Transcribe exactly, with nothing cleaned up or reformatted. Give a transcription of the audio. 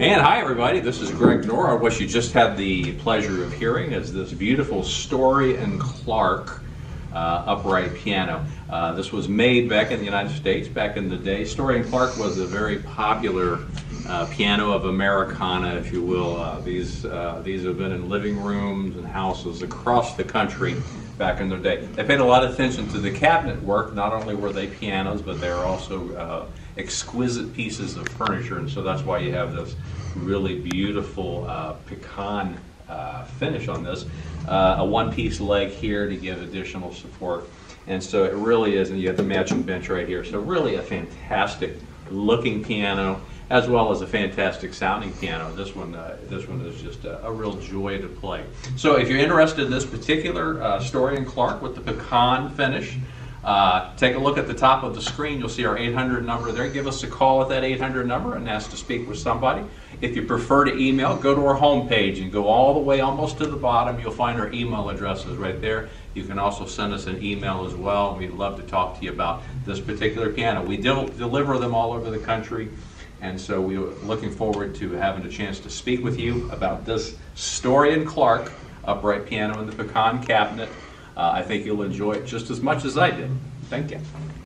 And hi everybody, this is Greg Norr. What you just had the pleasure of hearing is this beautiful Story and Clark uh, upright piano. Uh, this was made back in the United States back in the day. Story and Clark was a very popular uh, piano of Americana, if you will. Uh, these, uh, these have been in living rooms and houses across the country back in their day. They paid a lot of attention to the cabinet work. Not only were they pianos, but they were also uh, exquisite pieces of furniture, and so that's why you have this really beautiful uh, pecan uh, finish on this. Uh, a one-piece leg here to give additional support, and so it really is, and you have the matching bench right here. So really a fantastic looking piano, as well as a fantastic sounding piano. This one, uh, this one is just a, a real joy to play. So if you're interested in this particular uh, Story and Clark with the pecan finish, uh, take a look at the top of the screen. You'll see our eight hundred number there. Give us a call at that eight hundred number and ask to speak with somebody. If you prefer to email, go to our homepage and go all the way almost to the bottom. You'll find our email addresses right there. You can also send us an email as well. We'd love to talk to you about this particular piano. We del- deliver them all over the country. And so we we're looking forward to having a chance to speak with you about this Story and Clark upright piano in the pecan cabinet. Uh, I think you'll enjoy it just as much as I did. Thank you.